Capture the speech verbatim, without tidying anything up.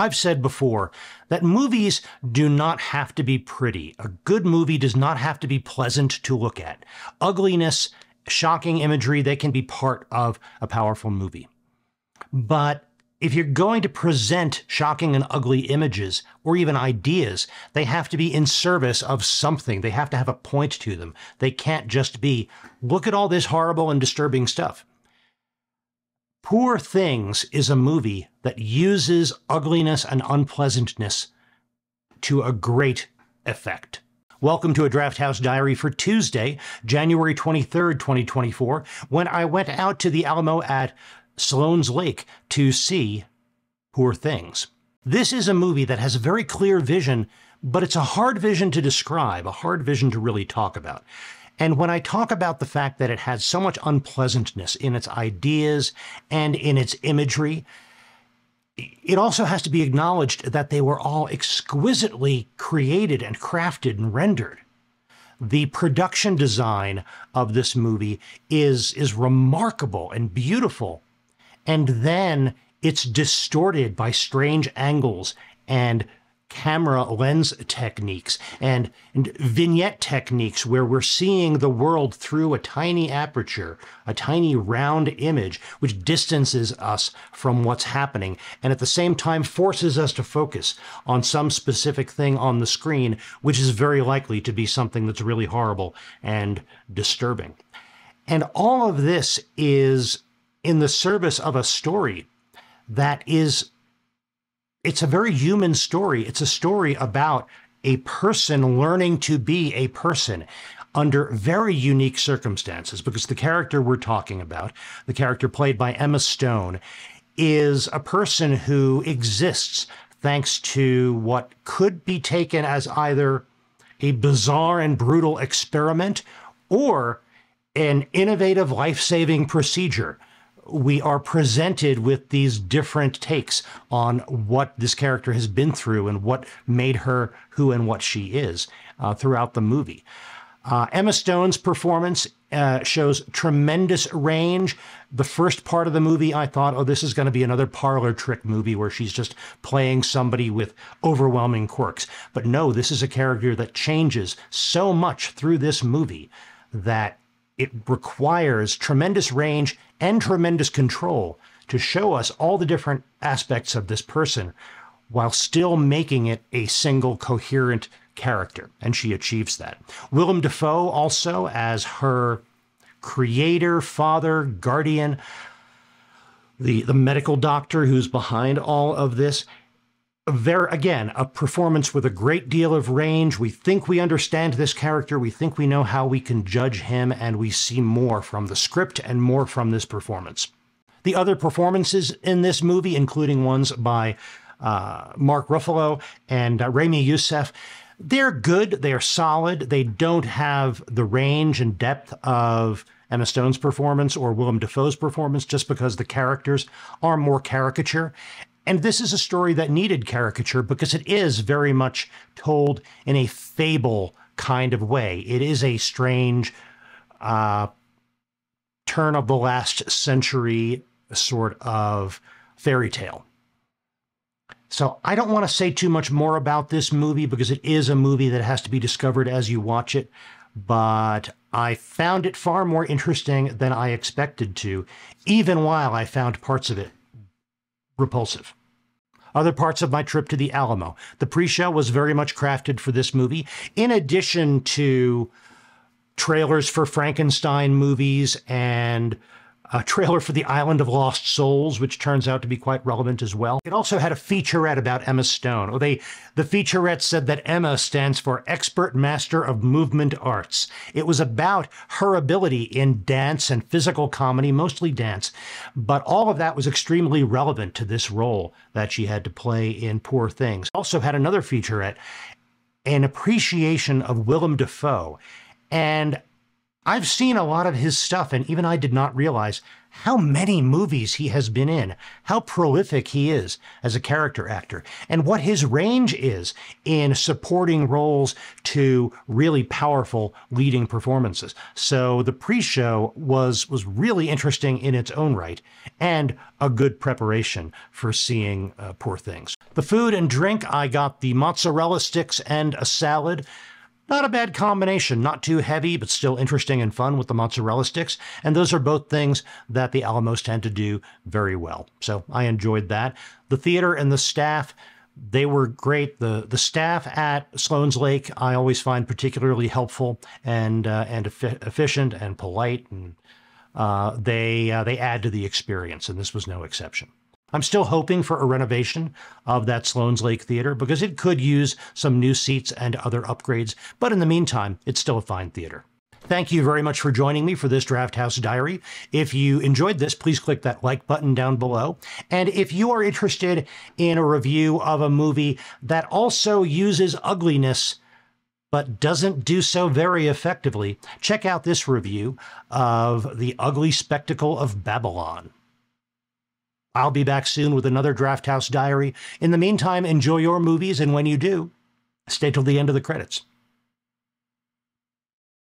I've said before that movies do not have to be pretty. A good movie does not have to be pleasant to look at. Ugliness, shocking imagery, they can be part of a powerful movie. But if you're going to present shocking and ugly images or even ideas, they have to be in service of something. They have to have a point to them. They can't just be, look at all this horrible and disturbing stuff. Poor Things is a movie that uses ugliness and unpleasantness to a great effect. Welcome to A Drafthouse Diary for Tuesday, January twenty-third, twenty twenty-four, when I went out to the Alamo at Sloan's Lake to see Poor Things. This is a movie that has a very clear vision, but it's a hard vision to describe, a hard vision to really talk about. And when I talk about the fact that it had so much unpleasantness in its ideas and in its imagery, it also has to be acknowledged that they were all exquisitely created and crafted and rendered. The production design of this movie is, is remarkable and beautiful. And then it's distorted by strange angles and camera lens techniques and, and vignette techniques where we're seeing the world through a tiny aperture, a tiny round image, which distances us from what's happening and at the same time forces us to focus on some specific thing on the screen, which is very likely to be something that's really horrible and disturbing. And all of this is in the service of a story that is It's a very human story. It's a story about a person learning to be a person under very unique circumstances, because the character we're talking about, the character played by Emma Stone, is a person who exists thanks to what could be taken as either a bizarre and brutal experiment or an innovative life-saving procedure. We are presented with these different takes on what this character has been through and what made her who and what she is uh, throughout the movie. Uh, Emma Stone's performance uh, shows tremendous range. The first part of the movie, I thought, oh, this is going to be another parlor trick movie where she's just playing somebody with overwhelming quirks. But no, this is a character that changes so much through this movie that it requires tremendous range and tremendous control to show us all the different aspects of this person while still making it a single coherent character. And she achieves that. Willem Dafoe also as her creator, father, guardian, the, the medical doctor who's behind all of this. There, again, a performance with a great deal of range. We think we understand this character. We think we know how we can judge him, and we see more from the script and more from this performance. The other performances in this movie, including ones by uh, Mark Ruffalo and uh, Remy Youssef, they're good. They are solid. They don't have the range and depth of Emma Stone's performance or Willem Dafoe's performance just because the characters are more caricature. And this is a story that needed caricature because it is very much told in a fable kind of way. It is a strange uh, turn of the last century sort of fairy tale. So I don't want to say too much more about this movie because it is a movie that has to be discovered as you watch it. But I found it far more interesting than I expected to, even while I found parts of it repulsive. Other parts of my trip to the Alamo. The pre-show was very much crafted for this movie, in addition to trailers for Frankenstein movies and a trailer for The Island of Lost Souls, which turns out to be quite relevant as well. It also had a featurette about Emma Stone. Well, they, the featurette said that Emma stands for Expert Master of Movement Arts. It was about her ability in dance and physical comedy, mostly dance, but all of that was extremely relevant to this role that she had to play in Poor Things. Also had another featurette, an appreciation of Willem Dafoe, and I've seen a lot of his stuff, and even I did not realize how many movies he has been in, how prolific he is as a character actor, and what his range is in supporting roles to really powerful leading performances. So the pre-show was, was really interesting in its own right, and a good preparation for seeing uh, Poor Things. The food and drink, I got the mozzarella sticks and a salad. Not a bad combination, not too heavy, but still interesting and fun with the mozzarella sticks. And those are both things that the Alamos tend to do very well. So I enjoyed that. The theater and the staff, they were great. The, the staff at Sloan's Lake, I always find particularly helpful and, uh, and efi- efficient and polite. And uh, they, uh, they add to the experience, and this was no exception. I'm still hoping for a renovation of that Sloan's Lake Theater because it could use some new seats and other upgrades, but in the meantime, it's still a fine theater. Thank you very much for joining me for this Drafthouse Diary. If you enjoyed this, please click that like button down below. And if you are interested in a review of a movie that also uses ugliness but doesn't do so very effectively, check out this review of The Ugly Spectacle of Babylon. I'll be back soon with another Drafthouse Diary. In the meantime, enjoy your movies, and when you do, stay till the end of the credits.